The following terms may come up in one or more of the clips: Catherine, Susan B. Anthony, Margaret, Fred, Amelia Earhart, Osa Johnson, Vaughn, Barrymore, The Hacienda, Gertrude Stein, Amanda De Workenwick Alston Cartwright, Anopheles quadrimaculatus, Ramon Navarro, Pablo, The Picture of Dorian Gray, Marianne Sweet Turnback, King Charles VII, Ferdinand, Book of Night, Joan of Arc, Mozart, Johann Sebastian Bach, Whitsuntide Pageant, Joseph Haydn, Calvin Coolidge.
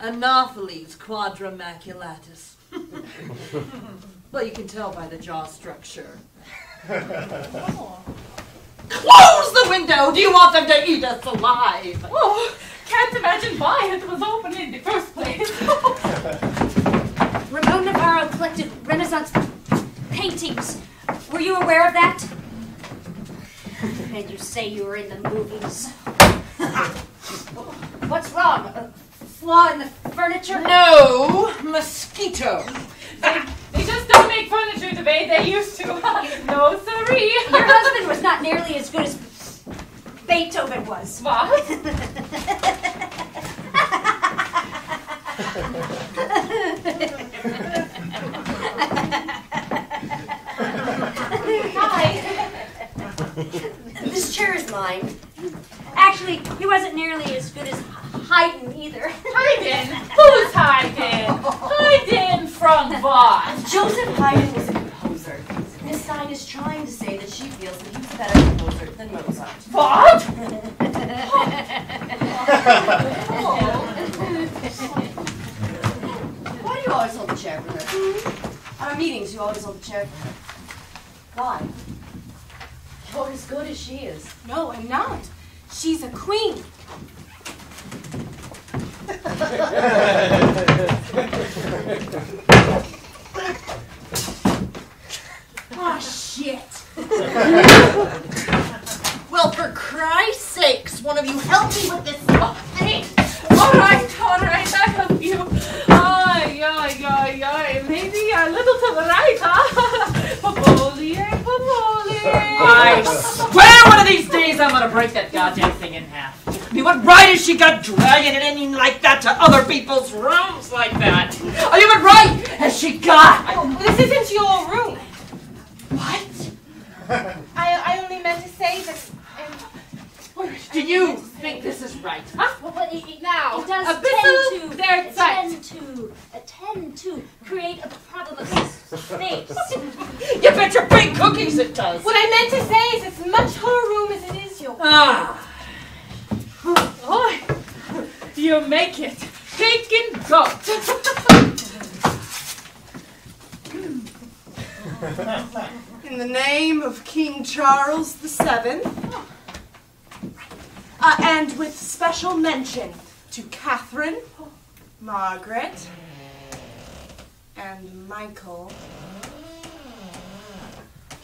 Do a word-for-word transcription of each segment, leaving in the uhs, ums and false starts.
Anopheles quadrimaculatus. Well, you can tell by the jaw structure. Oh. Close the window! Do you want them to eat us alive? Oh, can't imagine why it was open in the first place. Ramon Navarro collected Renaissance paintings. Were you aware of that? And you say you were in the movies. What's wrong? Uh, Flaw in the furniture? No, mosquito. They, they just don't make furniture the way they used to. No, sorry. Your husband was not nearly as good as Beethoven was. What? Hi. This chair is mine. Actually, he wasn't nearly as good as Haydn either. Haydn? Who's Haydn? Haydn from Vaughn. Joseph Haydn was a composer. Miss Stein is trying to say that she feels that he's a better composer than Mozart. What? Why do you always hold the chair for her? Mm-hmm. At our meetings, you always hold the chair for her. Why? You're as good as she is. No, I'm not. She's a queen. Oh, shit. Well, for Christ's sakes, one of you help me with this thing. All right, all right, I help you. Ay, ay, ay, ay. Maybe a little to the right, huh? Popoli, popoli. I swear one of these days I'm going to break that goddamn thing in half. I mean, what right has she got dragging it in like that to other people's rooms like that? I mean, what right has she got? Oh, this isn't your room. What? I, I only meant to say that... Um, do you think this is right? Huh? Well, but it, it, now, it does tend to, their tend to, tend to create a problem of space. You bet your big cookies it does. What I meant to say is it's much her room as it is yours. Ah. Oh, you make it. Take and go. In the name of King Charles the seventh, uh, and with special mention to Catherine, Margaret, and Michael.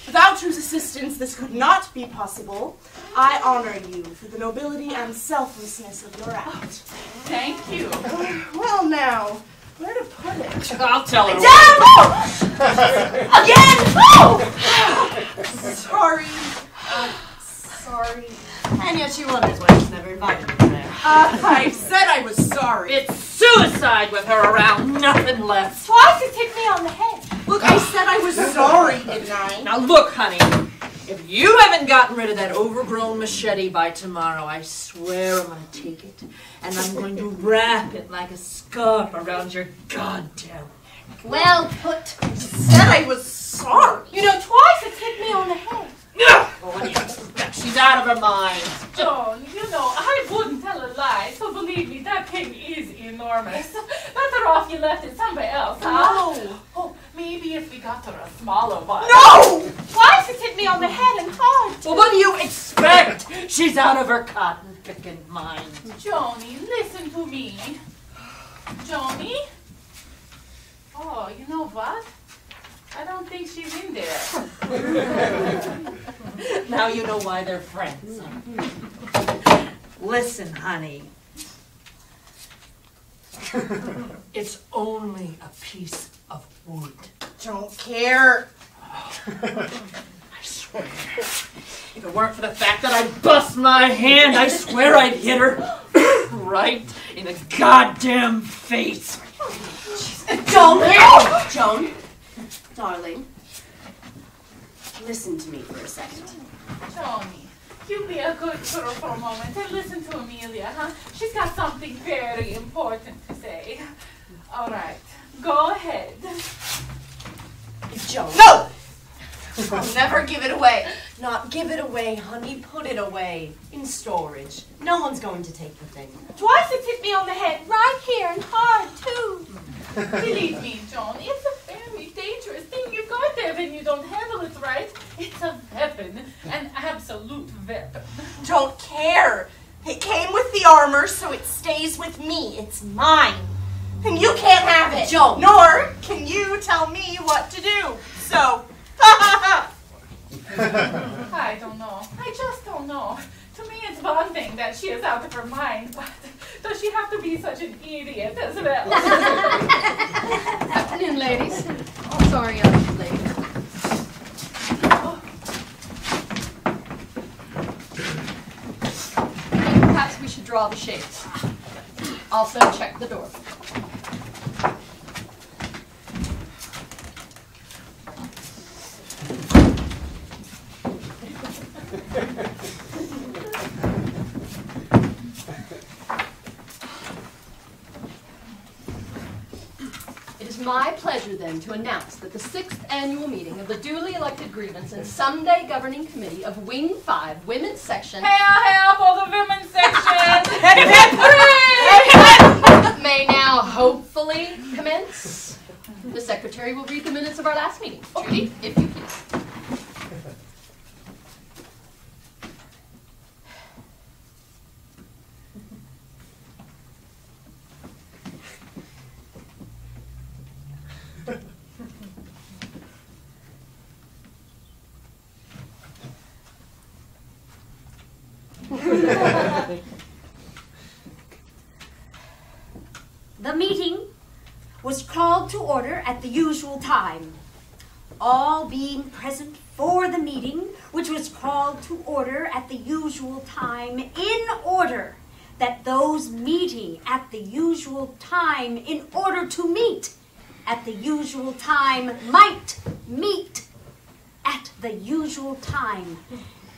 Without whose assistance this could not be possible, I honor you for the nobility and selflessness of your act. Thank you. Well now, where to put it? I'll tell her. Damn! Oh! Again! Oh! Sorry. Uh, sorry. And yet she wonders why she's never invited me there. Uh, I said I was sorry. It's suicide with her around, nothing less. Why'd you hit me on the head? Look, I said I was sorry, didn't I? Now look, honey, if you haven't gotten rid of that overgrown machete by tomorrow, I swear I'm gonna take it and I'm going to wrap it like a scarf around your goddamn neck. Well put. Said I was sorry. You know, twice it's hit me on the head. Oh, yeah. She's out of her mind. John, you know, I wouldn't tell a lie, so believe me, that thing is enormous. Better off you left it somewhere else, huh? No. Oh, maybe if we got her a smaller one. No! Why does it hit me on the head and heart? Well, what do you expect? She's out of her cotton-picking mind. Joanie, listen to me. Joanie? Oh, you know what? I don't think she's in there. Now you know why they're friends. Listen, honey. It's only a piece of wood. Don't care. I swear. If it weren't for the fact that I'd bust my hand, I swear I'd hit her right in the goddamn face. Don't care, Joan. Darling, listen to me for a second. Joanie, you be a good girl for a moment and listen to Amelia, huh? She's got something very important to say. All right, go ahead. Joan. No! I'll never give it away. Not give it away, honey. Put it away. In storage. No one's going to take the thing. Twice it hit me on the head, right here and hard, too. Believe me, Joan, it's a very dangerous thing you've got there when you don't handle it right. It's a weapon, an absolute weapon. Don't care. It came with the armor, so it stays with me. It's mine. And you can't have it, Joan. Nor can you tell me what to do. So, ha ha ha. I don't know. I just don't know. To me, it's one thing that she is out of her mind, but does she have to be such an idiot as well? Afternoon, ladies. Oh, sorry, I'm late. Oh. Perhaps we should draw the shades. Also, check the door. My pleasure, then, to announce that the sixth annual meeting of the duly elected Grievance and Sunday Governing Committee of Wing five Women's Section... Hail, hail for the Women's Section! Hip, hip, hip! ...may now hopefully commence. The Secretary will read the minutes of our last meeting. Trudy, if you please. The meeting was called to order at the usual time. All being present for the meeting, which was called to order at the usual time, in order that those meeting at the usual time, in order to meet at the usual time, might meet at the usual time,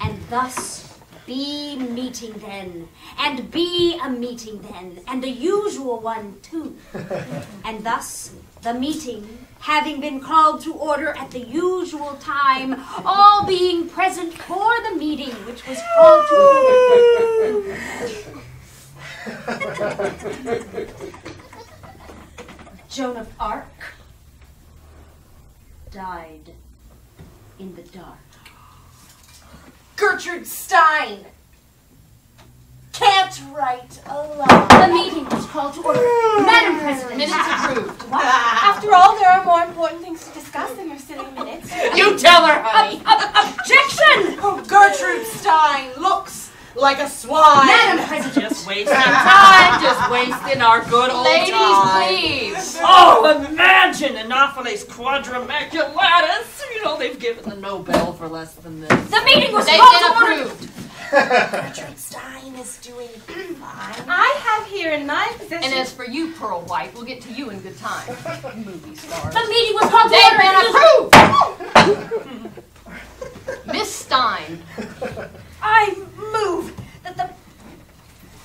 and thus be meeting then, and be a meeting then, and a usual one too. And thus, the meeting, having been called to order at the usual time, all being present for the meeting, which was called to order. Joan of Arc died in the dark. Gertrude Stein can't write a line. The meeting was called to order. Madam President, minutes approved. What? After all, there are more important things to discuss than your silly minutes. You tell her, honey. Ob ob objection! Oh, Gertrude Stein looks like a swine. Madam President, just wasting time, just wasting our good old ladies, time. Ladies, please. Oh, imagine Anopheles quadrimaculatus. You know they've given the Nobel for less than this. The meeting was they've been approved. Richard Stein is doing fine. I have here in my possession. And as for you, Pearl White, we'll get to you in good time. Movie stars. The meeting was called to order and approved. Miss Stein. I move that the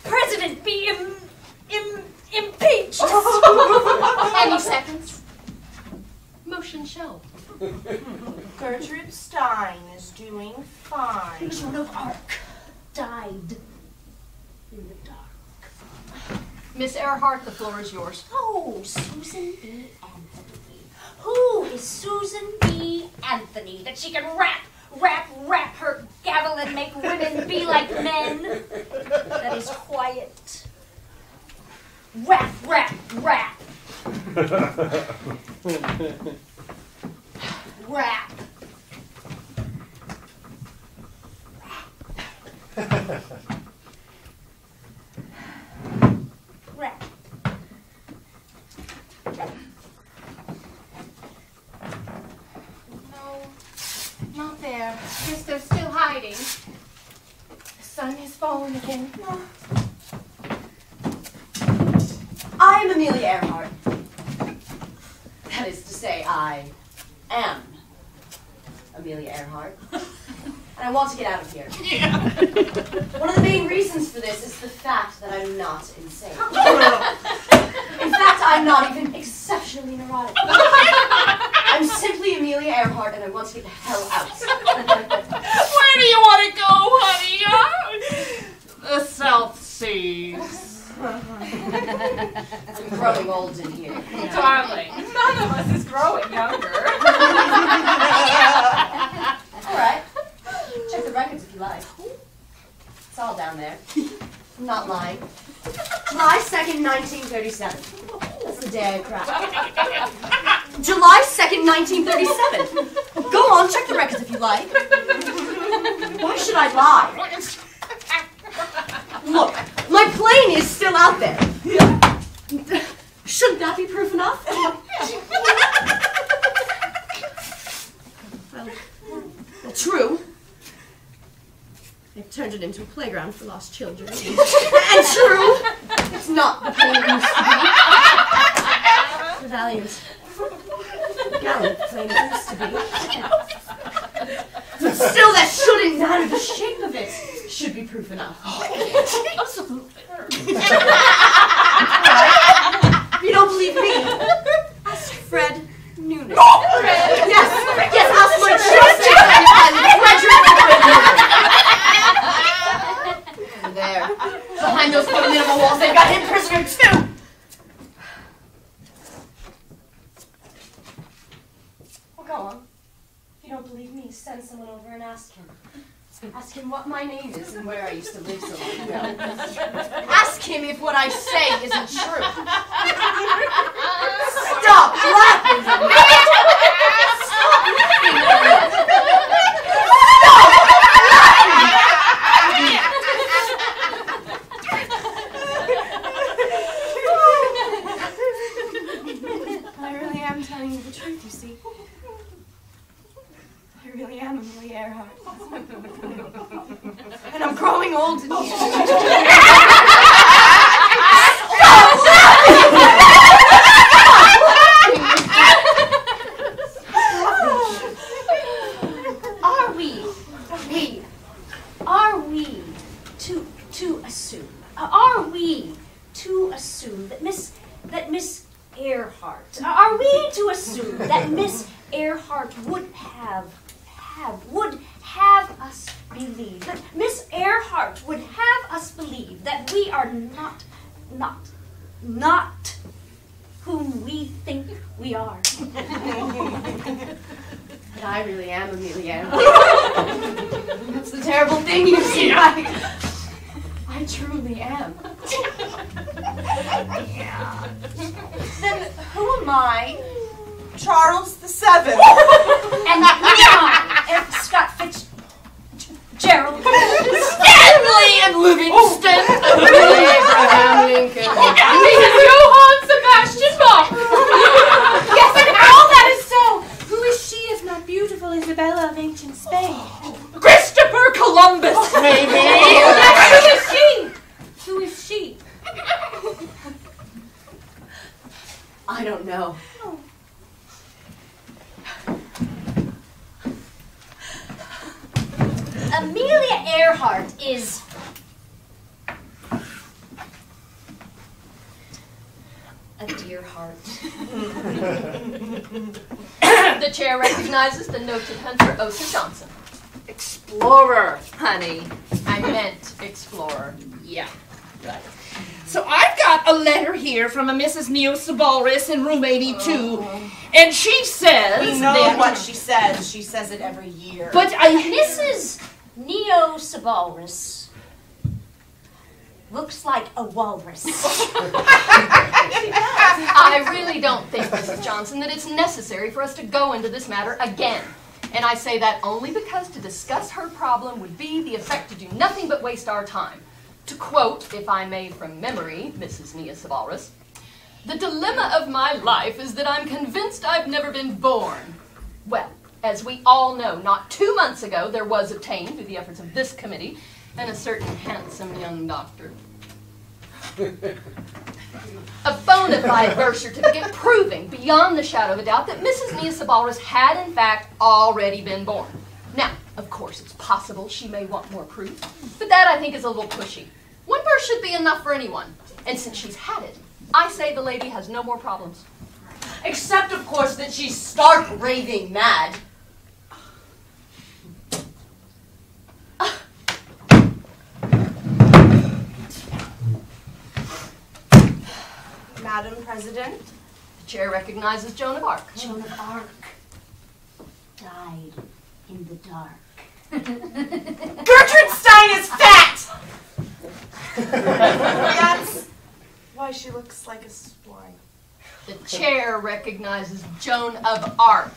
president be im show. Gertrude Stein is doing fine. Joan of Arc died in the dark. Miss Earhart, the floor is yours. Oh, Susan B. Anthony. Who is Susan B. Anthony that she can rap, rap, rap her gavel and make women be like men? That is quiet. Rap, rap, rap. Rap. Rap. No, not there. Guess they're still hiding. The sun has fallen again. No. I'm Amelia Earhart. That is to say, I am Amelia Earhart, and I want to get out of here. Yeah. One of the main reasons for this is the fact that I'm not insane. In fact, I'm not even exceptionally neurotic. I'm simply Amelia Earhart, and I want to get the hell out. Where do you want to go, honey? The South Seas. I'm growing old in here. You know. Darling, none of us is growing younger. Yeah. All right. Check the records if you like. It's all down there. I'm not lying. July second, nineteen thirty-seven. That's the day I cried. July second, nineteen thirty-seven. Go on, check the records if you like. Why should I lie? Look, my plane is still out there. Shouldn't that be proof enough? well, well, true. They've turned it into a playground for lost children. And true, it's not the plane it used to be. The valiant, the gallant plane it used to be. But still, that shouldn't matter. The shape of it should be proof enough. Absolutely. If you don't believe me, ask Fred Noonan. Oh, Fred. Yes, yes, ask my trusty friend, Frederick Noonan. There, behind those formidable walls, they've got him prisoner too. Well, go on. If you don't believe me, send someone over and ask him. Ask him what my name is and where I used to live so long ago. Ask him if what I say isn't true. Stop laughing at me! Stop laughing at me! Stop laughing at me! I really am telling you the truth, you see. I really am Amelia Earhart. And I'm growing old in here. Are we, we, are we to, to assume, uh, are we to assume that Miss, that Miss Earhart, uh, are we to assume that Miss Earhart would have would have us believe that Miss Earhart would have us believe that we are not, not, not whom we think we are. But I really am Amelia. That's the terrible thing you see. I, I truly am. Yeah. Then who am I? Charles the Seventh. And Leon, Scott Fitz, Gerald, Stanley, and Livingston, Abraham Lincoln, Johann Sebastian Bach. Yes, and all that is so. Who is she, if not beautiful Isabella of ancient Spain? Christopher Columbus, maybe. Yes, who is she? Who is she? I don't know. Oh. Amelia Earhart is A dear heart. The chair recognizes the noted hunter, Osa Johnson. Explorer, honey. I meant explorer. Yeah, right. So I've got a letter here from a Missus Neo Sabaris in room eighty-two, oh. and she says... We know that, what she says. She says it every year. But I... Missus Neo Sabaris looks like a walrus. I really don't think, Missus Johnson, that it's necessary for us to go into this matter again. And I say that only because to discuss her problem would be the effect to do nothing but waste our time. To quote, if I may from memory, Missus Neo Sabaris, "The dilemma of my life is that I'm convinced I've never been born." Well, as we all know, not two months ago there was obtained, through the efforts of this committee, and a certain handsome young doctor, a bona fide birth certificate proving beyond the shadow of a doubt that Missus Neo Sabaris had in fact already been born. Now, of course, it's possible she may want more proof, but that I think is a little pushy. One birth should be enough for anyone, and since she's had it, I say the lady has no more problems. Except, of course, that she's stark raving mad. Madam President, the chair recognizes Joan of Arc. Joan of Arc died in the dark. Gertrude Stein is fat! That's why she looks like a swine. The chair recognizes Joan of Arc.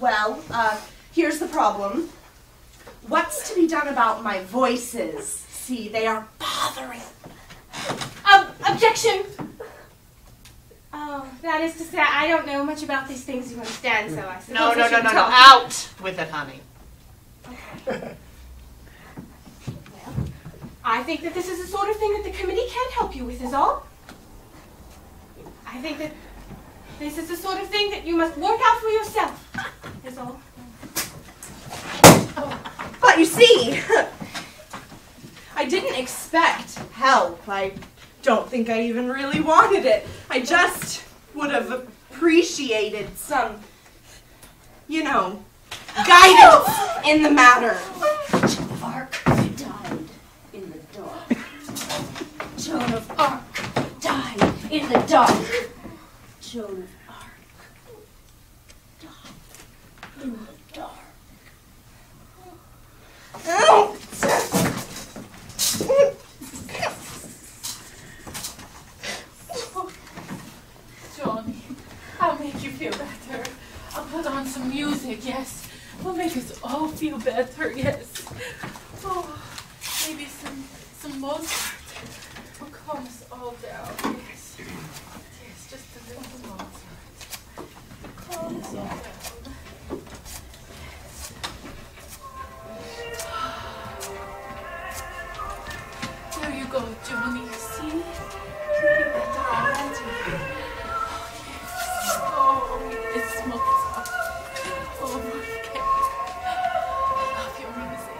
Well, uh, here's the problem. What's to be done about my voices? See, they are bothering. Um, objection! Oh, that is to say, I don't know much about these things, you understand, so I suppose No, no, no, no, no, out with it, honey. Okay. Well, I think that this is the sort of thing that the committee can help you with, is all. I think that this is the sort of thing that you must work out for yourself, is all. Oh. But you see... I didn't expect help. I don't think I even really wanted it. I just would have appreciated some, you know, guidance in the matter. Joan of Arc died in the dark. Joan of Arc died in the dark. Joan of Arc died in the dark. Oh! Johnny, I'll make you feel better. I'll put on some music, yes. We'll make us all feel better, yes. Oh, maybe some, some Mozart will calm us all down, yes. Yes, just a little Mozart. Calm us all down. Go, Johnny, see? You'll be better already. Oh, yes. Oh, it's Mozart. Oh, Wolfgang. I love your music.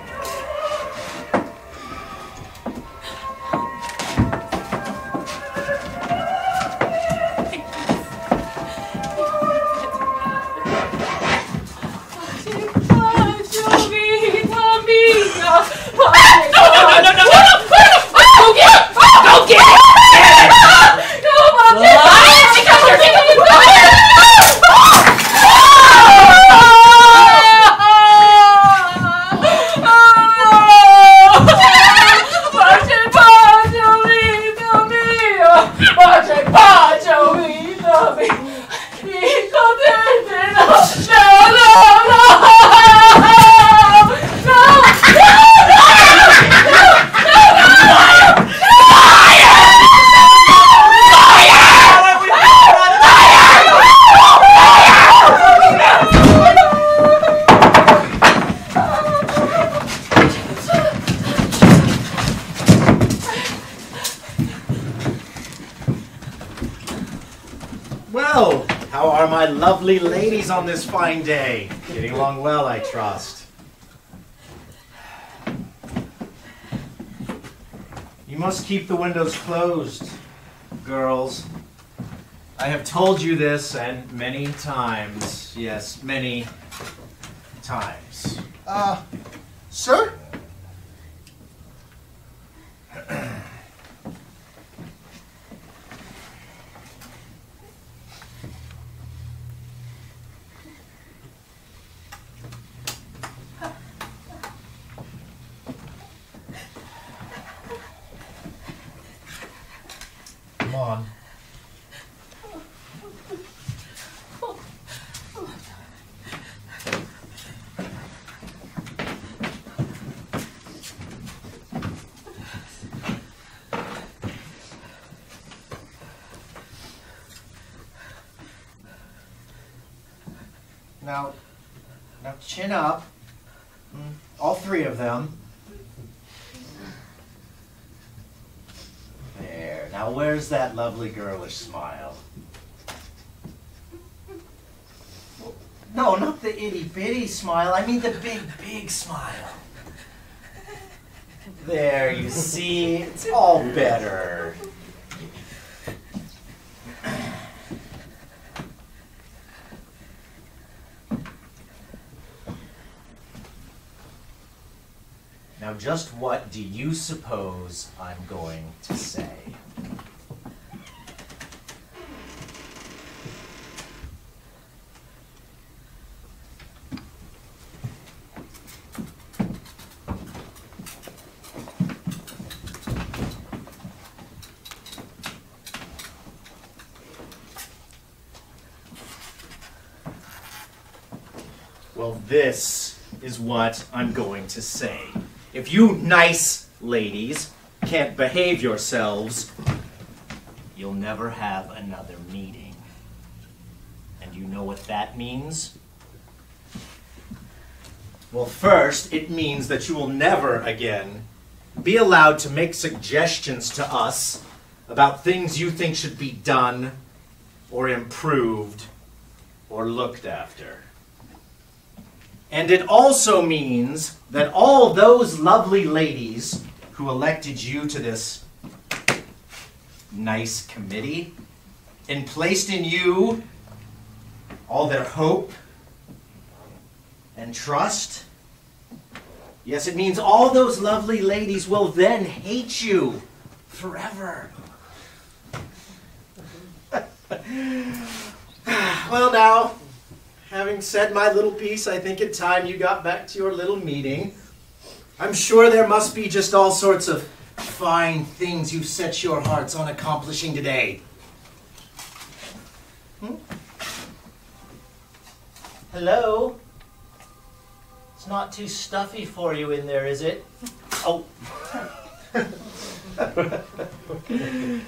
Oh, Johnny, Tommy. No, no, no, no, no, no. Lovely ladies on this fine day. Getting along well, I trust. You must keep the windows closed. girls, I have told you this, and many times, yes, many times. Uh, sir? Now, now chin up, all three of them. There, now where's that lovely girlish smile? Well, no, not the itty bitty smile, I mean the big, big smile. There, you see, it's all better. Now, just what do you suppose I'm going to say? Well, this is what I'm going to say. If you nice ladies can't behave yourselves, you'll never have another meeting. And you know what that means? Well, first, it means that you will never again be allowed to make suggestions to us about things you think should be done or improved or looked after. And it also means that all those lovely ladies who elected you to this nice committee and placed in you all their hope and trust, yes, it means all those lovely ladies will then hate you forever. Well, now, having said my little piece, I think it's time you got back to your little meeting. I'm sure there must be just all sorts of fine things you've set your hearts on accomplishing today. Hmm? Hello? It's not too stuffy for you in there, is it? Oh.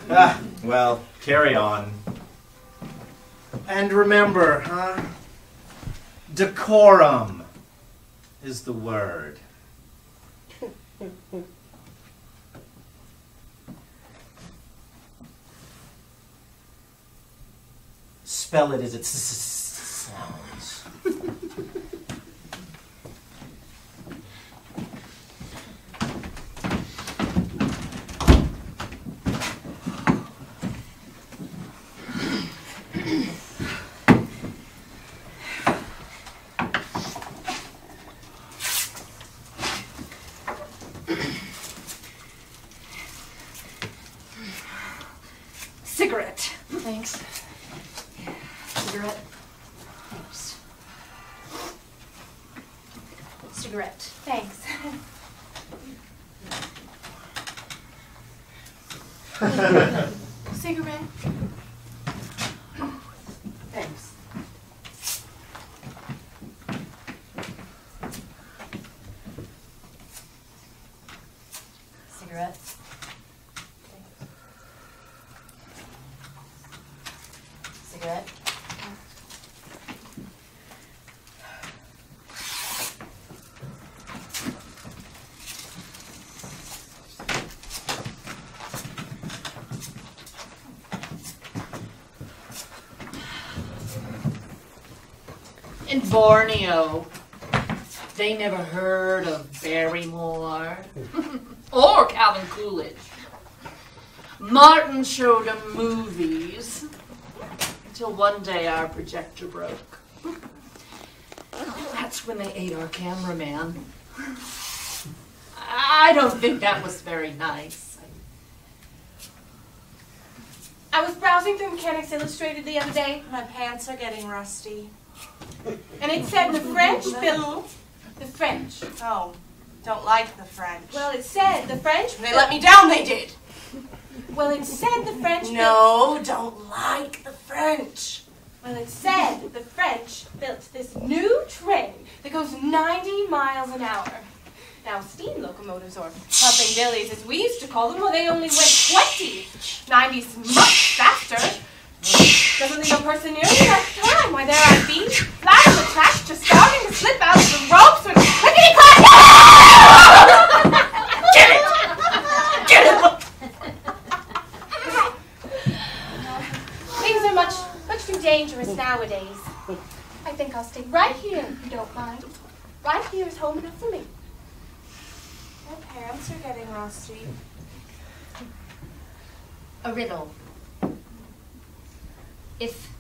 Ah, well, carry on. And remember, huh? Decorum is the word. Spell it as it sounds. In Borneo, they never heard of Barrymore or Calvin Coolidge. Martin showed him movies until one day our projector broke. That's when they ate our cameraman. I don't think that was very nice. I was browsing through Mechanics Illustrated the other day. My pants are getting rusty. And it said the French fiddle, the French. Oh, don't like the French. Well, it said the French. They let me down, they did. Well, it said the French. No, don't like the French. Well, it said the French built this new train that goes ninety miles an hour. Now, steam locomotives, or pumping billies, as we used to call them, well, they only went twenty. ninety's much faster. Doesn't leave a person nearly enough time where there I'd be, flat on the track, just starting to slip out of the ropes when clickety-clack! Get it! Get it! Things are much, much too dangerous nowadays. I think I'll stay right here, if you don't mind. Right here is home enough for me. My pants are getting rusty. A riddle. If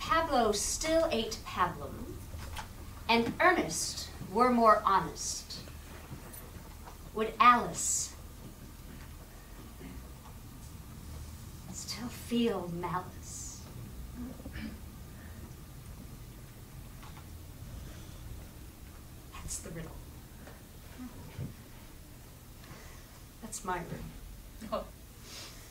Pablo still ate pablum, and Ernest were more honest, would Alice still feel malice? That's the riddle. That's my riddle. Oh.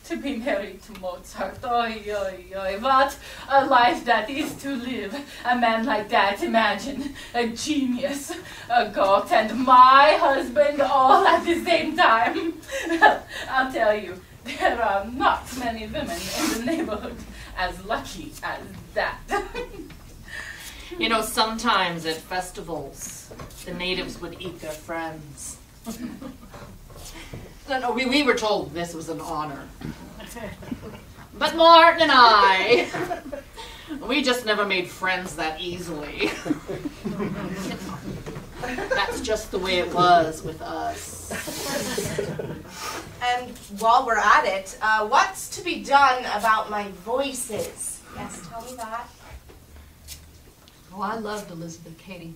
To be married to Mozart, oi, oi, oi, what a life that is to live. A man like that, imagine, a genius, a god, and my husband all at the same time. I'll tell you, there are not many women in the neighborhood as lucky as that. You know, sometimes at festivals, the natives would eat their friends. No, no, we, we were told this was an honor. But Martin and I, we just never made friends that easily. That's just the way it was with us. And while we're at it, uh, what's to be done about my voices? Yes, tell me that. Oh, I loved Elizabeth Katie.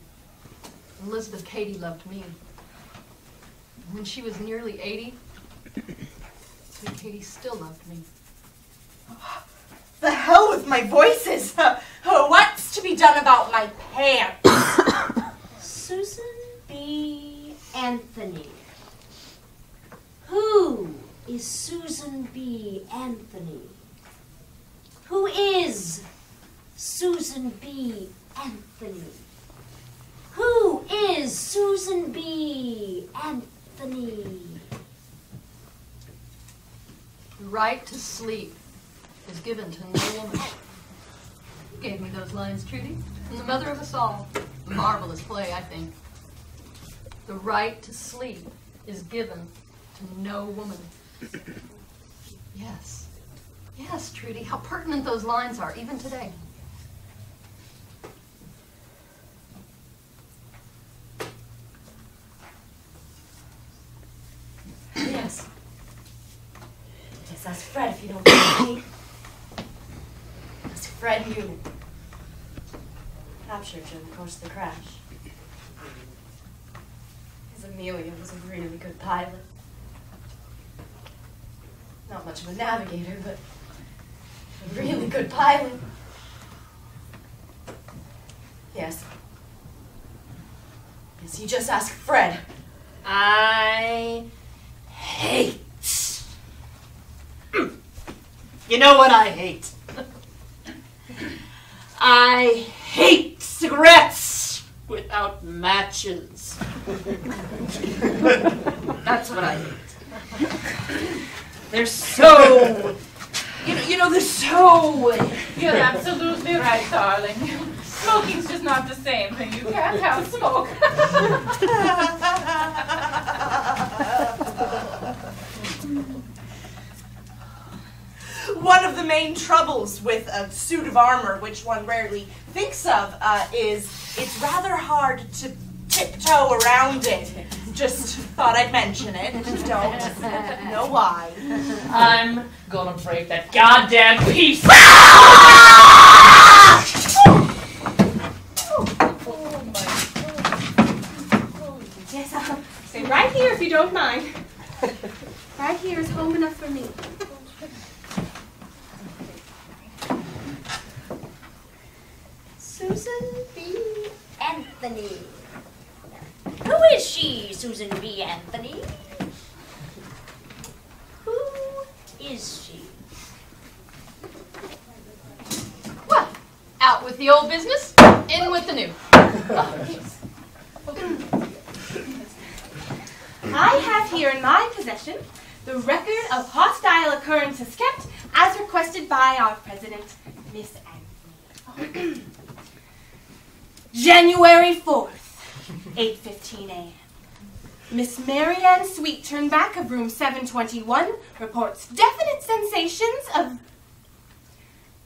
Elizabeth Katie loved me. When she was nearly eighty, sweet Katie still loved me. The hell with my voices! What's to be done about my pants? Susan B. Anthony. Who is Susan B. Anthony? Who is Susan B. Anthony? Who is Susan B. Anthony? The right to sleep is given to no woman. You gave me those lines, Trudy. From The Mother of Us All. A marvelous play, I think. The right to sleep is given to no woman. Yes. Yes, Trudy. How pertinent those lines are, even today. Yes. Just ask Fred if you don't believe me. Ask Fred you. Captured during the course of the crash. His Amelia was a really good pilot. Not much of a navigator, but a really good pilot. Yes. Yes, you just ask Fred. I... hate. You know what I hate? I hate cigarettes without matches. That's what I hate. They're so, you know, you know, they're so... You're absolutely right, darling. Smoking's just not the same thing. You can't have smoke. One of the main troubles with a suit of armor, which one rarely thinks of, uh, is it's rather hard to tiptoe around it. Just thought I'd mention it. Don't know why. I'm gonna break that goddamn piece. Yes, I'll stay right here if you don't mind. Right here is home enough for me. Susan B. Anthony. Who is she, Susan B. Anthony? Who is she? Well, out with the old business, in with the new. I have here in my possession the record of hostile occurrences kept as requested by our president, Miss Anthony. January fourth, eight fifteen a m Miss Marianne Sweet Turnback of room seven twenty-one reports definite sensations of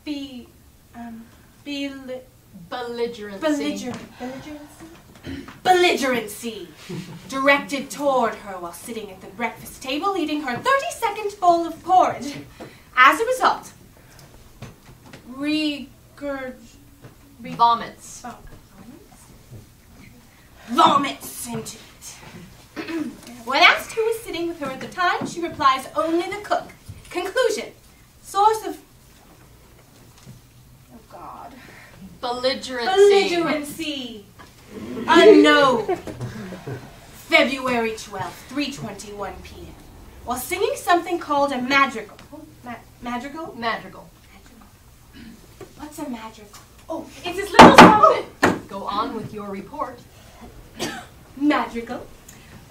be, um, be belligerency. Belliger belligerency? belligerency directed toward her while sitting at the breakfast table eating her thirty-second bowl of porridge. As a result, regurg... Re vomits. Oh. Vomits into it. When asked who was sitting with her at the time, she replies, only the cook. Conclusion. Source of... Oh, God. Belligerency. Belligerency. Unknown. February twelfth, three twenty-one p m While singing something called a madrigal. Oh, ma madrigal? Madrigal. Madrigal. What's a madrigal? Oh, it's this little song. Oh. Go on with your report. Madrigal,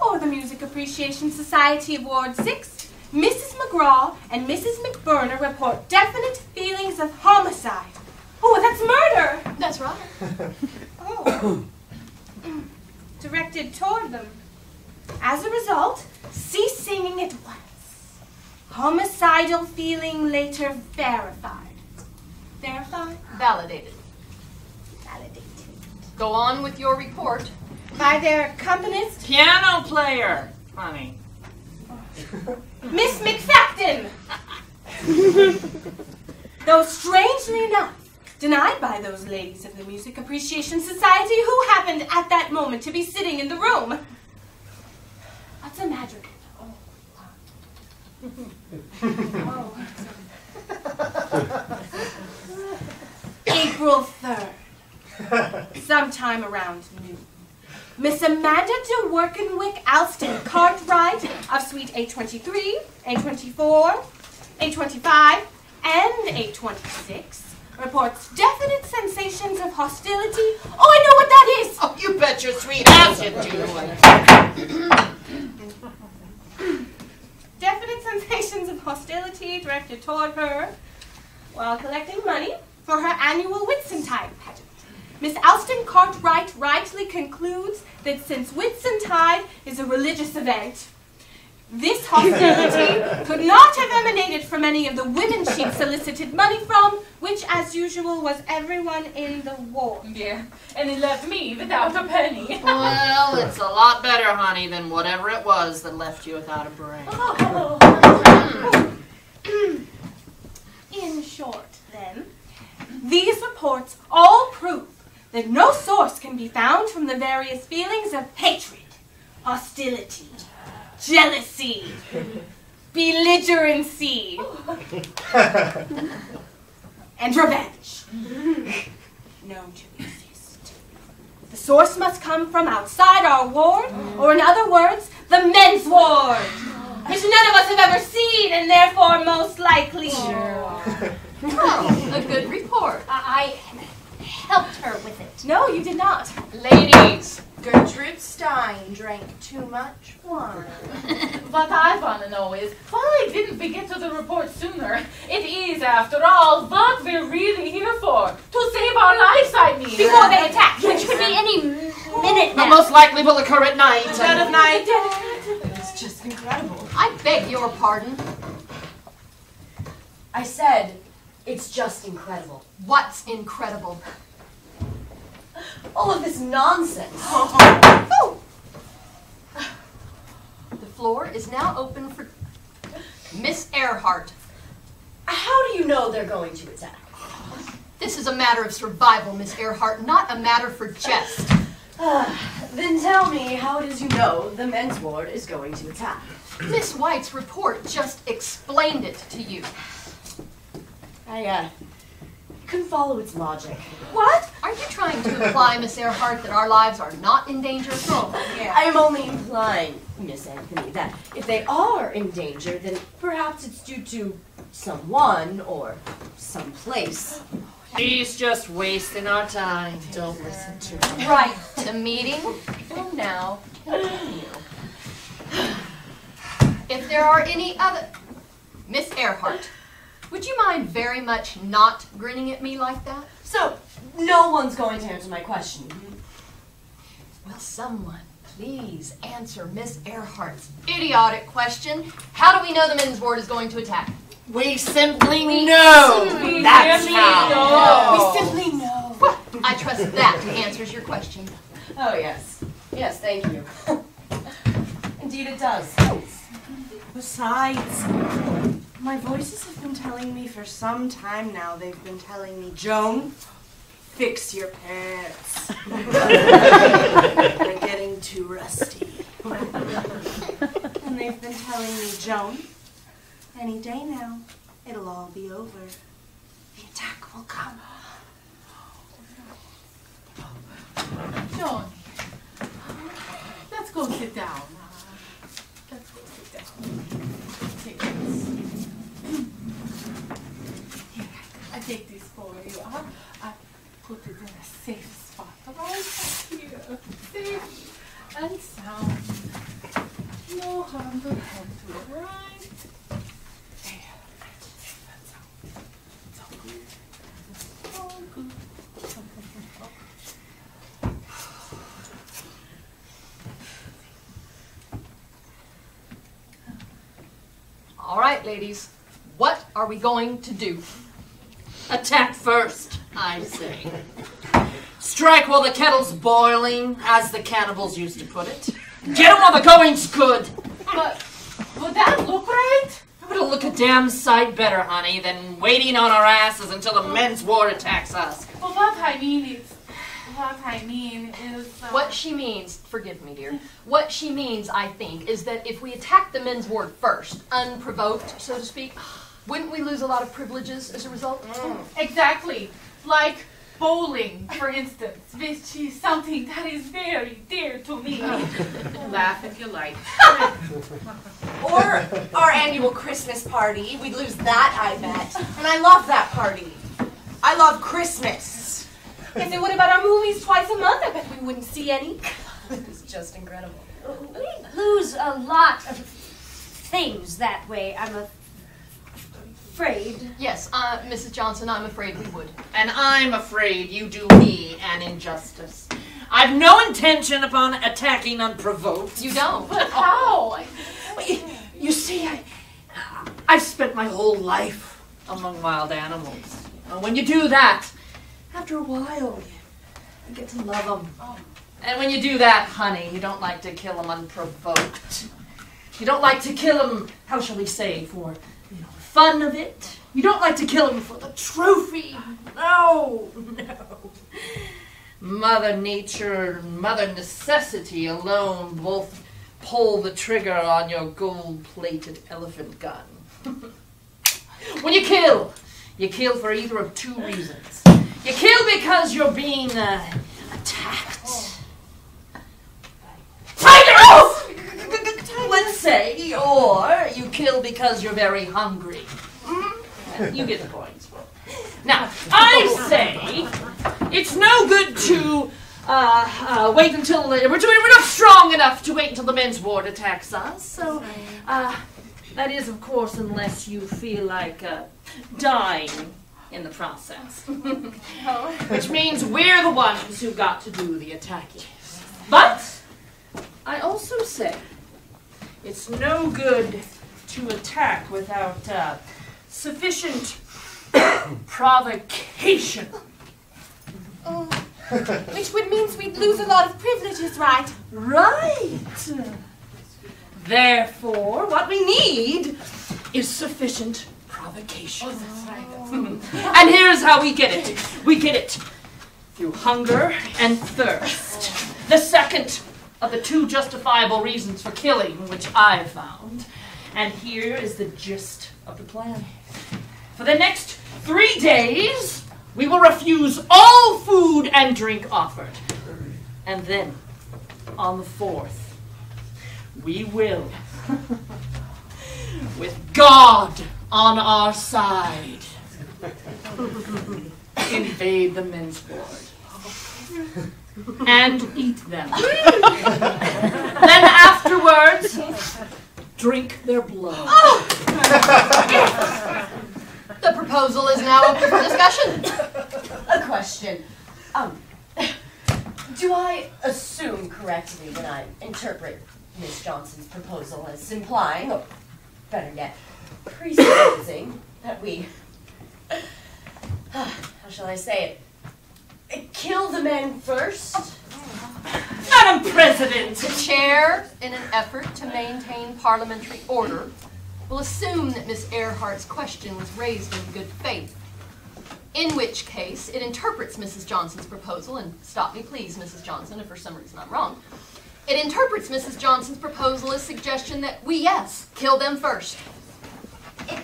or the Music Appreciation Society of Ward six, Missus McGraw and Missus McBurner report definite feelings of homicide. Oh, that's murder! That's right. Oh. Directed toward them. As a result, cease singing at once. Homicidal feeling later verified. Verified? Validated. Validated. Go on with your report. By their accompanist... Piano player! Funny. Miss McFactin! Though strangely enough, denied by those ladies of the Music Appreciation Society who happened at that moment to be sitting in the room. That's a madrigal. Oh. Oh. April third. Sometime around noon. Miss Amanda de Workenwick Alston Cartwright of Suite eight twenty-three, eight twenty-four, eight twenty-five, and eight twenty-six reports definite sensations of hostility. Oh, I know what that is! Oh, you bet your sweet ass you do. Definite sensations of hostility directed toward her while collecting money for her annual Whitsuntide pageant. Miss Alston Cartwright rightly concludes that since Whitsuntide is a religious event, this hostility could not have emanated from any of the women she solicited money from, which, as usual, was everyone in the ward. Yeah, and it left me without a penny. Well, it's a lot better, honey, than whatever it was that left you without a brain. Oh. Mm. In short, then, these reports all prove that no source can be found from the various feelings of hatred, hostility, jealousy, belligerency, and revenge known to exist. The source must come from outside our ward, or in other words, the men's ward, which none of us have ever seen and therefore most likely. Sure. Oh, a good report. I... I helped her with it. No, you did not. Ladies, Gertrude Stein drank too much wine. What I want to know is why didn't we get to the report sooner? It is, after all, what we're really here for. To save our lives, I mean. Before they attack, which could be any minute now. But most likely will occur at night. Dead of night. It's just incredible. I beg your pardon. I said... It's just incredible. What's incredible? All of this nonsense. Oh. Oh. floor is now open for Miss Earhart. How do you know they're going to attack? This is a matter of survival, Miss Earhart, not a matter for jest. Uh, then tell me, how does you know the men's ward is going to attack? Miss White's report just explained it to you. I, uh, couldn't follow its logic. What? Are you trying to imply, Miss Earhart, that our lives are not in danger at all? Yeah. I am only implying, Miss Anthony, that if they are in danger, then perhaps it's due to someone or someplace. She's just wasting our time. Don't listen to her. Right. The meeting will now continue. If there are any other... Miss Earhart, would you mind very much not grinning at me like that? So, no one's going to answer my question. Will someone please answer Miss Earhart's idiotic question? How do we know the men's ward is going to attack? We simply we know. Simply That's really how. Know. We simply know. Well, I trust that answers your question. Oh, yes. Yes, thank you. Indeed it does. Besides, my voices have been telling me for some time now, they've been telling me, Joan, fix your pants. They're getting too rusty. And they've been telling me, Joan, any day now, it'll all be over. The attack will come. Joan, let's go sit down. Let's go sit down. Take this. Here, I take this for you. Uh, I put it in a safe spot right here. Safe and sound. No harm will come to it, right? All right, ladies, what are we going to do? Attack first, I say. Strike while the kettle's boiling, as the cannibals used to put it. Get 'em while the going's good. But would that look right? It'll look a damn sight better, honey, than waiting on our asses until the men's ward attacks us. Well, what I mean is, what I mean is... Uh... What she means, forgive me, dear, what she means, I think, is that if we attack the men's ward first, unprovoked, so to speak, wouldn't we lose a lot of privileges as a result? Mm. Exactly. Like bowling, for instance, which is something that is very dear to me. Laugh if you like. Or our annual Christmas party. We'd lose that, I bet. And I love that party. I love Christmas. And then what about our movies twice a month? I bet we wouldn't see any. It's just incredible. We'd lose a lot of things that way, I'm a Afraid. Yes, uh, Missus Johnson, I'm afraid we would. And I'm afraid you do me an injustice. I've no intention upon attacking unprovoked. You don't? But how? You see, I, I've spent my whole life among wild animals. When you do that, after a while, you get to love them. Oh. And when you do that, honey, you don't like to kill them unprovoked. You don't like to kill them, how shall we say, for... fun of it. You don't like to kill him for the trophy. No, no. Mother Nature and Mother Necessity alone both pull the trigger on your gold-plated elephant gun. When you kill, you kill for either of two reasons. You kill because you're being uh, attacked. Oh. Tigers! Let's say, or you kill because you're very hungry. Mm? You get the point. Now, I say it's no good to uh, uh, wait until we're, we're not strong enough to wait until the men's ward attacks us. So uh, that is, of course, unless you feel like uh, dying in the process, which means we're the ones who got to do the attacking. But I also say. It's no good to attack without uh, sufficient provocation. Oh. Which would mean we'd lose a lot of privileges, right? Right! Therefore, what we need is sufficient provocation. Oh, that's right. Mm-hmm. And here's how we get it. We get it through hunger and thirst. The second of the two justifiable reasons for killing, which I found. And here is the gist of the plan. For the next three days, we will refuse all food and drink offered. And then, on the fourth, we will, with God on our side, invade the men's board and eat them. Then afterwards, drink their blood. Oh. The proposal is now open for discussion. A question. Um, do I assume correctly when I interpret Miss Johnson's proposal as implying, or better yet, presupposing that we, uh, how shall I say it, uh, kill the men first? Madam President! The chair, in an effort to maintain parliamentary order, will assume that Miss Earhart's question was raised in good faith, in which case it interprets Missus Johnson's proposal, and stop me please, Missus Johnson, if for some reason I'm wrong, it interprets Missus Johnson's proposal as suggestion that we, yes, kill them first. It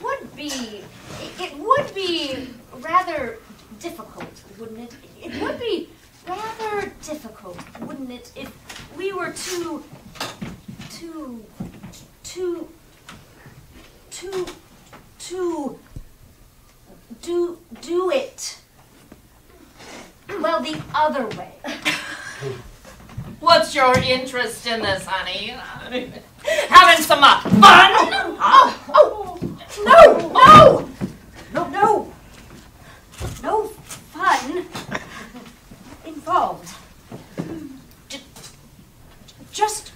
would be, it would be rather difficult, wouldn't it? It would be rather difficult, wouldn't it, if we were to, to, to, to, to, do, do it, well, the other way. What's your interest in this, honey? Having some uh, fun? No. Oh, oh, no, no, no, no, no fun involved. Just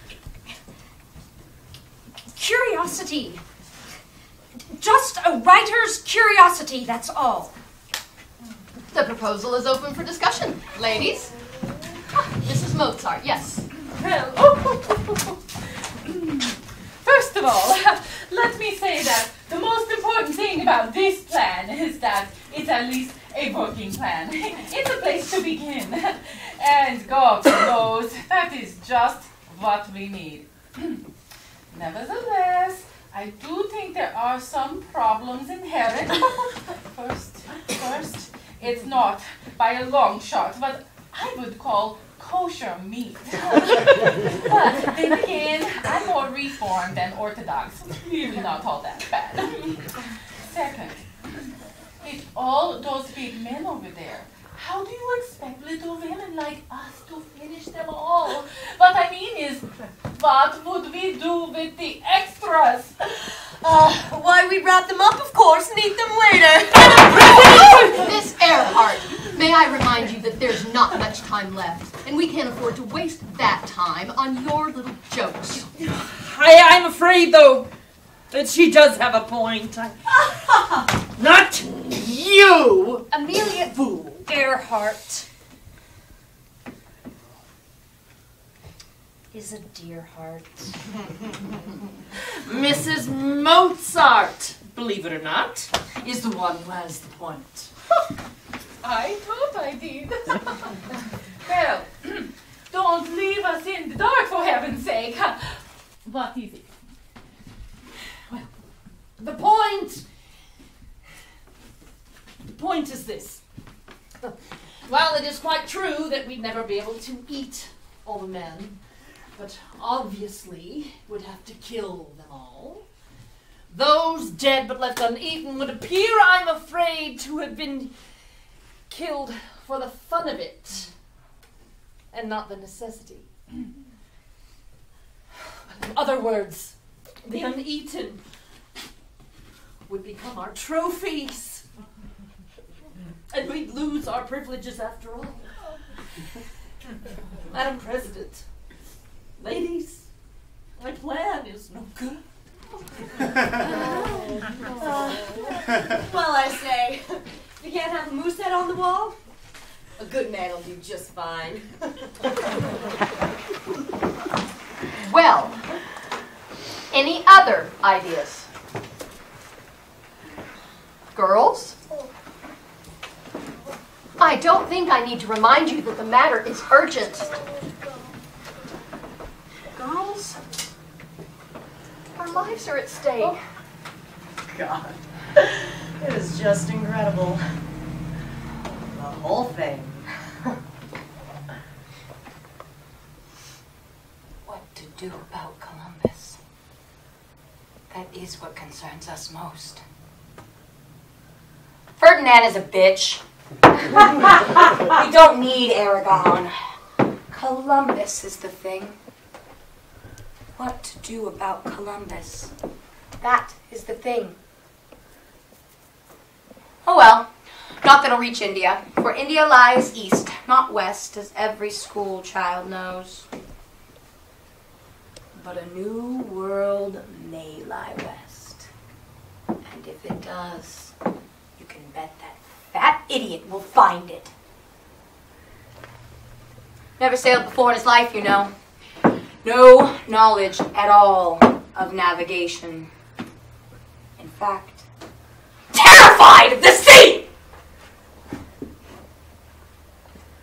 curiosity. Just a writer's curiosity, that's all. The proposal is open for discussion, ladies. Missus Mozart, yes. Well, first of all, let me say that the most important thing about this plan is that it's at least a working plan. It's a place to begin. And God knows that is just what we need. Nevertheless, I do think there are some problems inherent. First, first, it's not by a long shot what I would call kosher meat. But then again, I'm more reformed than orthodox. We do not call that bad. Second, it's all those big men over there. How do you expect little women like us to finish them all? What I mean is, what would we do with the extras? Uh, why, we wrap them up, of course, and eat them later. Miss Earhart, may I remind you that there's not much time left, and we can't afford to waste that time on your little jokes. I, I'm afraid, though, that she does have a point. Not you, Amelia Fool. Earhart is a dear heart. Missus Mozart, believe it or not, is the one who has the point. I thought I did. Well, don't leave us in the dark, for heaven's sake. What is it? Well, the point... The point is this. Well, it is quite true that we'd never be able to eat all the men, but obviously we'd have to kill them all. Those dead but left uneaten would appear, I'm afraid, to have been killed for the fun of it, and not the necessity. In other words, the uneaten would become our trophies. And we'd lose our privileges after all. Madam President, ladies, my plan is no good. uh, uh, well, I say, if you can't have a moose head on the wall, a good man will do just fine. Well, any other ideas? Girls? I don't think I need to remind you that the matter is urgent. Girls? Our lives are at stake. Oh, God. It is just incredible. The whole thing. What to do about Columbus? That is what concerns us most. Ferdinand is a bitch. We don't need Aragon. Columbus is the thing. What to do about Columbus? That is the thing. Oh well, not that it'll reach India, for India lies east, not west, as every school child knows. But a new world may lie west, and if it does, you can bet that fat idiot will find it. Never sailed before in his life, you know. No knowledge at all of navigation. In fact, terrified of the sea!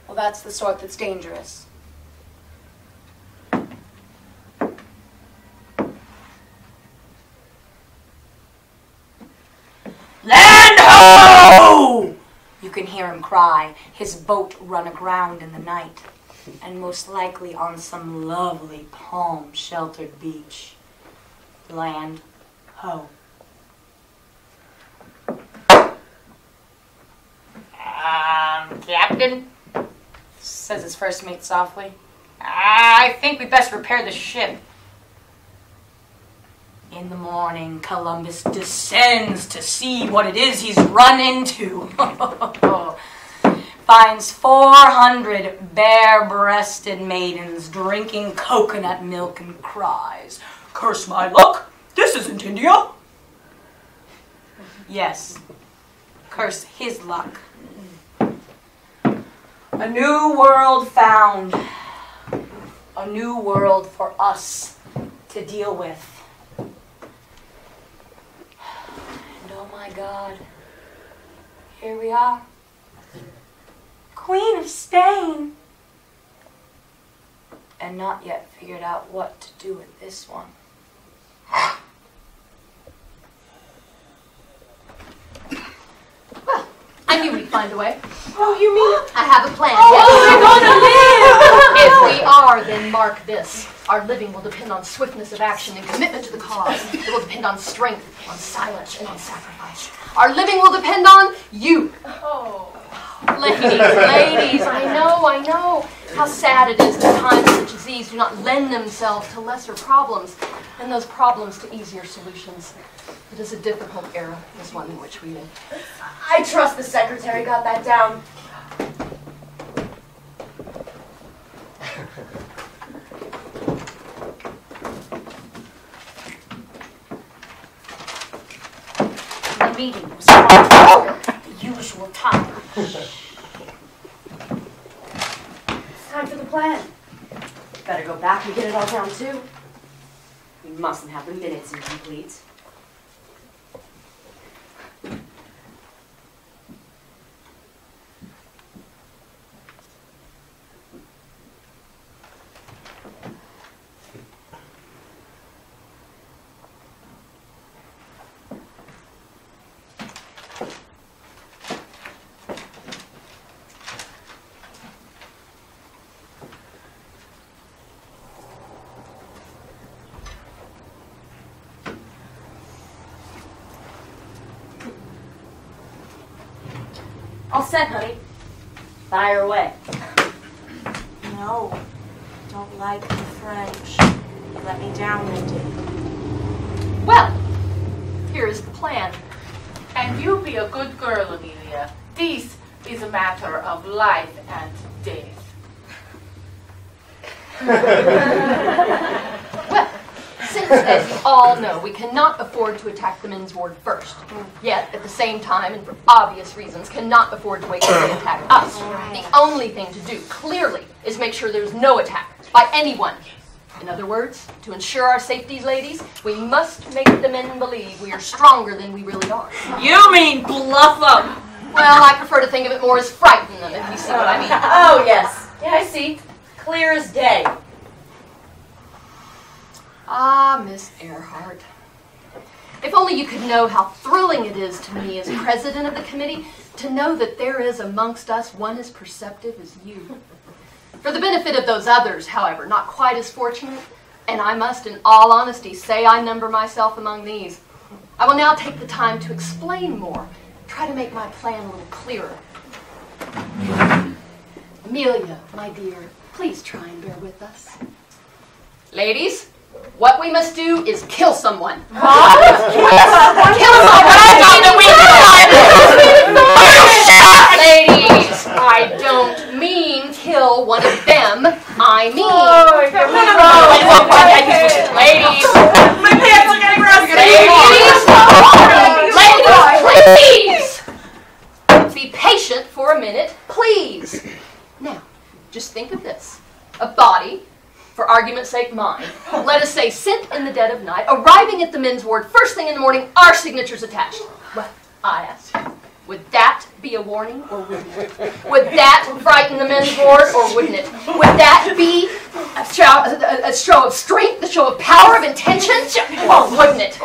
Well, that's the sort that's dangerous. Land ho! You can hear him cry, his boat run aground in the night. And most likely on some lovely palm-sheltered beach. Land ho. Um, Captain? Says his first mate softly. I think we'd best repair the ship. In the morning, Columbus descends to see what it is he's run into. Finds four hundred bare-breasted maidens drinking coconut milk and cries, "Curse my luck! This isn't India!" Yes, curse his luck. A new world found. A new world for us to deal with. And oh my God, here we are. Queen of Spain, and not yet figured out what to do with this one. Well, I knew we'd find a way. Oh, you mean? I have a plan. Oh, we're gonna live! If we are, then mark this. Our living will depend on swiftness of action and commitment to the cause. It will depend on strength, on silence, and on sacrifice. Our living will depend on you. Oh. Ladies, ladies, I know, I know how sad it is that times such as these do not lend themselves to lesser problems, and those problems to easier solutions. It is a difficult era, this one in which we live. I trust the secretary got that down. The meeting was at the usual time. It's time for the plan. Better go back and get it all down too. We mustn't have the minutes incomplete. Said, honey. Fire away. No, don't like the French. You let me down, they did. Well, here is the plan. And you be a good girl, Amelia. This is a matter of life and death. Well, since, as you all know, we cannot afford to attack the men's ward first, yet at the same time, and for obvious reasons, cannot afford to wait till they attack us. Right. The only thing to do, clearly, is make sure there's no attack by anyone. In other words, to ensure our safety, ladies, we must make the men believe we are stronger than we really are. You mean bluff them! Well, I prefer to think of it more as frighten them, if you see what I mean. Oh, yes. Yeah, I see. Clear as day. Ah, Miss Earhart. If only you could know how thrilling it is to me as president of the committee to know that there is amongst us one as perceptive as you. For the benefit of those others, however, not quite as fortunate, and I must in all honesty say I number myself among these, I will now take the time to explain more, try to make my plan a little clearer. Amelia, my dear, please try and bear with us. Ladies, what we must do is kill someone. Huh? Kill, kill someone. I don't know we can. Ladies, I don't mean kill one of them. I mean. Oh, no, no, no, no, no. Ladies. My pants are getting rusty. Ladies, ladies, please. Be patient for a minute, please. Now, just think of this: a body. For argument's sake, mine. Let us say sent in the dead of night, arriving at the men's ward first thing in the morning, our signatures attached. Well, I ask you, would that be a warning or wouldn't it? Would that frighten the men's ward or wouldn't it? Would that be a show, a, a show of strength, a show of power, of intention? Well, wouldn't it?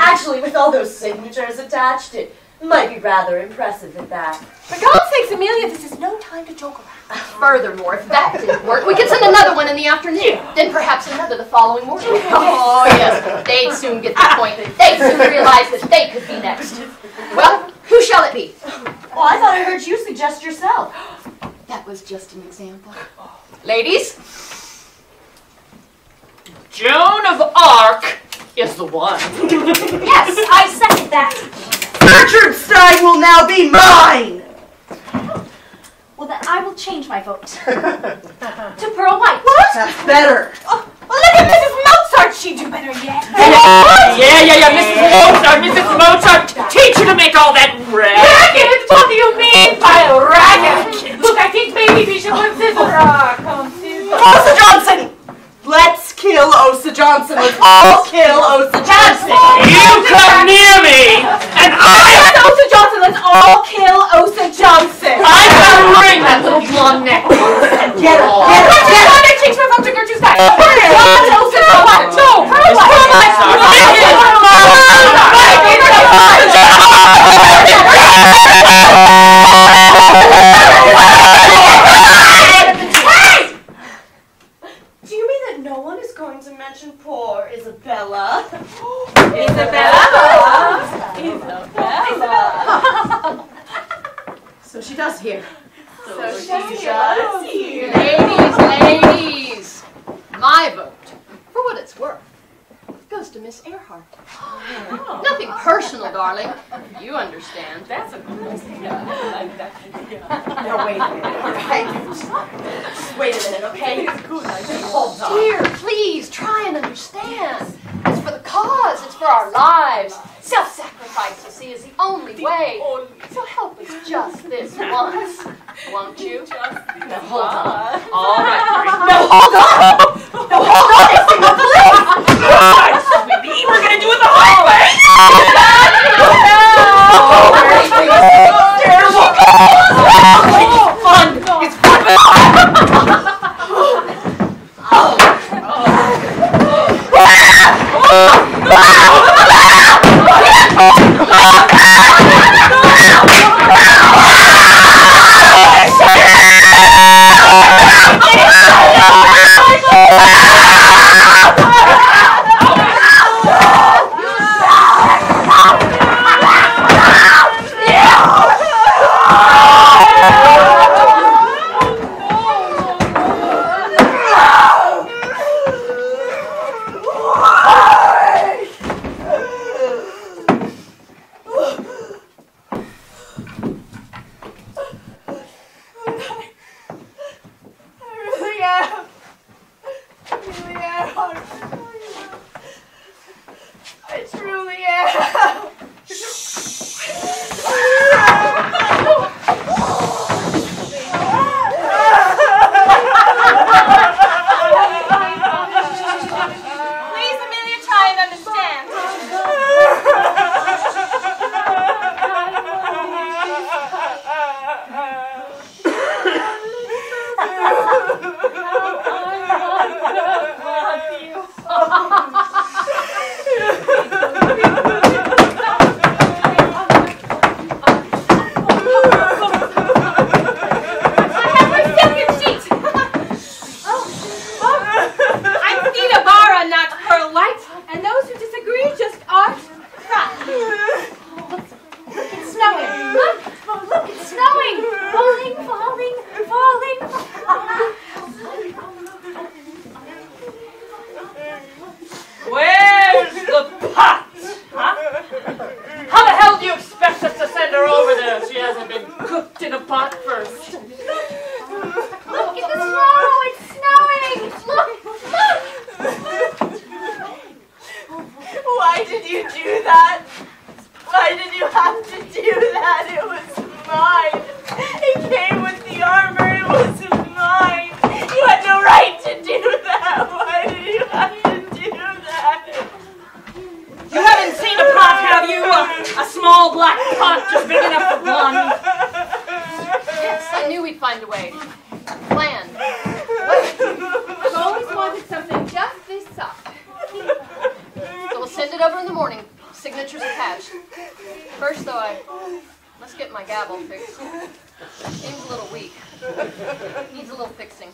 Actually, with all those signatures attached, it might be rather impressive at that. For God's sakes, Amelia, this is no time to joke around. Furthermore, if that didn't work, we could send another one in the afternoon, then perhaps another the following morning. Oh, yes, they'd soon get the point. They'd soon realize that they could be next. Well, who shall it be? Well, I thought I heard you suggest yourself. That was just an example. Ladies? Joan of Arc is the one. Yes, I second that. Gertrude Stein will now be mine! Well, then I will change my vote. To Pearl White. What? That's better. Oh, well, look at Missus Mozart. She'd do better yet. Yeah, yeah, yeah, Missus Mozart, Missus Mozart. Teach her to make all that racket. Racket? What do you mean by racket? Look, I think maybe we should put Sizzle Rock on Sizzle. Osa Johnson! Let's kill Osa Johnson. Let's all kill Osa Johnson. You come near me, and I... Yes, Osa Johnson. Let's all kill Osa Johnson. I gotta wring that little blonde neck. Get her. Get her. Get her. Get her. Change my vote to Gertrude's back. Put it on Osa Johnson. No. Put it on Osa Johnson. Do you mean that no one is going to mention poor Isabella? Isabella! Isabella! So she does hear. So, so she, she does hear. Ladies, ladies! My vote, for what it's worth, goes to Miss Earhart. Oh. Nothing personal, darling. You understand. That's a good idea. I like that idea. No, wait a minute, okay? Just wait a minute, okay? It's good. Hold on. Dear, please, try and understand. It's for the cause. It's for our lives. Self-sacrifice, you see, is the only the way. Only. So help us just this once, won't you? Just no, hold on. on. All right. No, hold on. No, hold on. Please. We're gonna do it the hard way! It's fun! Oh! Yes, I knew we'd find a way. Plan. I've always wanted something just this size. So we'll send it over in the morning. Signatures attached. First, though, I must get my gavel fixed. Seems a little weak. Needs a little fixing.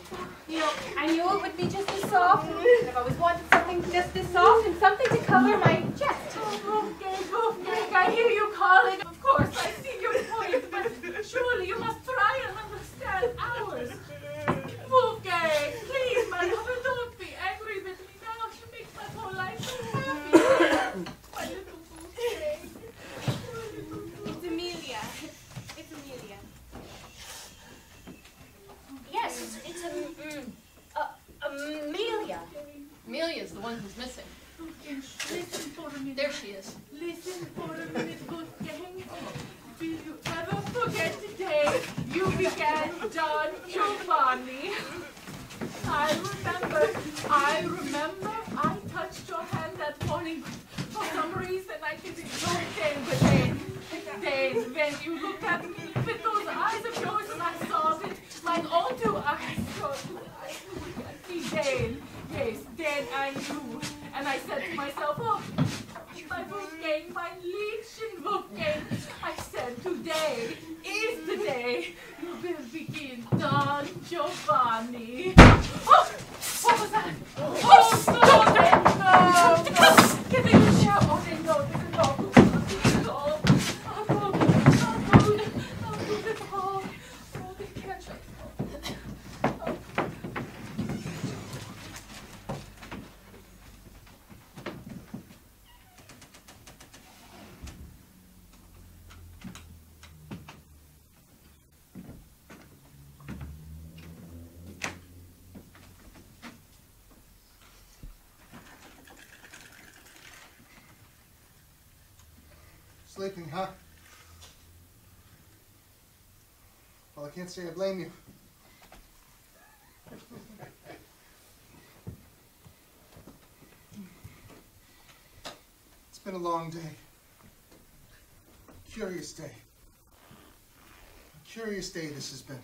You know, I knew it would be just as soft. I've always wanted something just as soft and something to cover my chest. Oh, Wolfgang, Wolfgang, I hear you calling. Of course, I see your point, but surely you must try and understand ours. Wolfgang, please, my lover, don't be angry with me now. You make my whole life so happy. My little Wolfgang. It's Amelia. It's Amelia. Yes, it's, it's a, mm, uh, Amelia. Amelia's the one who's missing. Listen for a minute. There she is. Listen for a minute, Wolfgang. Will you ever forget the day you began Don Giovanni? I remember, I remember I touched your hand that morning. For some reason I didn't know then, but then, days when you looked at me with those eyes of yours and I saw it, like all two eyes, so I see then, yes, then I knew. And I said to myself, oh, my Wolfgang, my legion Wolfgang, I said, today is the day you will begin Don Giovanni. Oh, what was that? Oh, no, no, no. Can they just shout? Oh, they know, they know. They know. Oh, no, no, no, no, no. Oh, they can't shout. Sleeping, huh? Well, I can't say I blame you. It's been a long day. A curious day. A curious day this has been.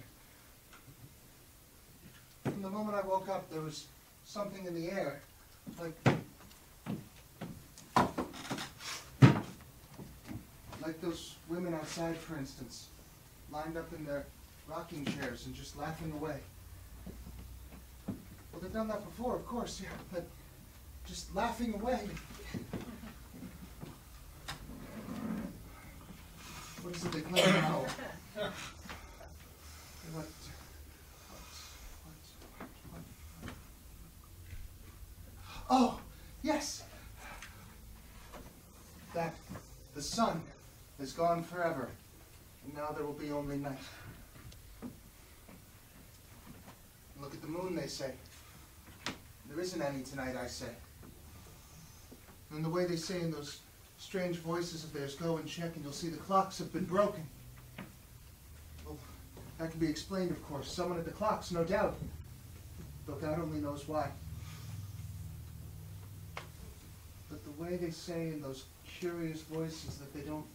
From the moment I woke up, there was something in the air, like Like those women outside, for instance, lined up in their rocking chairs and just laughing away. Well, they've done that before, of course, yeah, but just laughing away. What is it they play now? What, what, what, what, what? Oh, yes. That the sun is gone forever, and now there will be only night. Look at the moon, they say. There isn't any tonight, I say. And the way they say in those strange voices of theirs, go and check and you'll see the clocks have been broken. Well, that can be explained, of course. Someone at the clocks, no doubt. Though God only knows why. But the way they say in those curious voices that they don't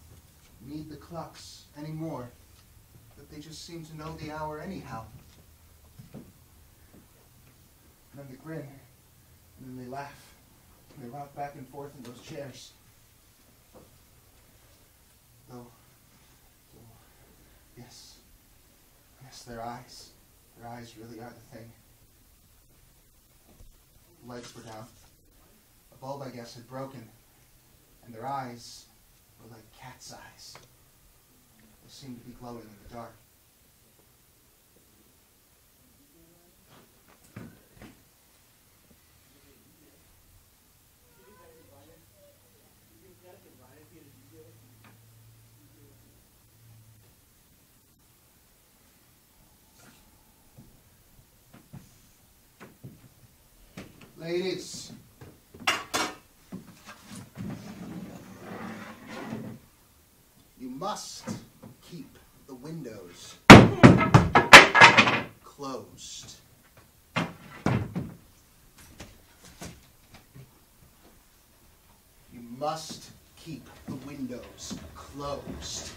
need the clocks anymore, that they just seem to know the hour anyhow. And then they grin, and then they laugh, and they rock back and forth in those chairs. Though, oh, yes, yes, their eyes, their eyes really are the thing. The lights were down. A bulb, I guess, had broken, and their eyes were like cat's eyes. They seemed to be glowing in the dark. Ladies. Must keep the windows closed. You must keep the windows closed.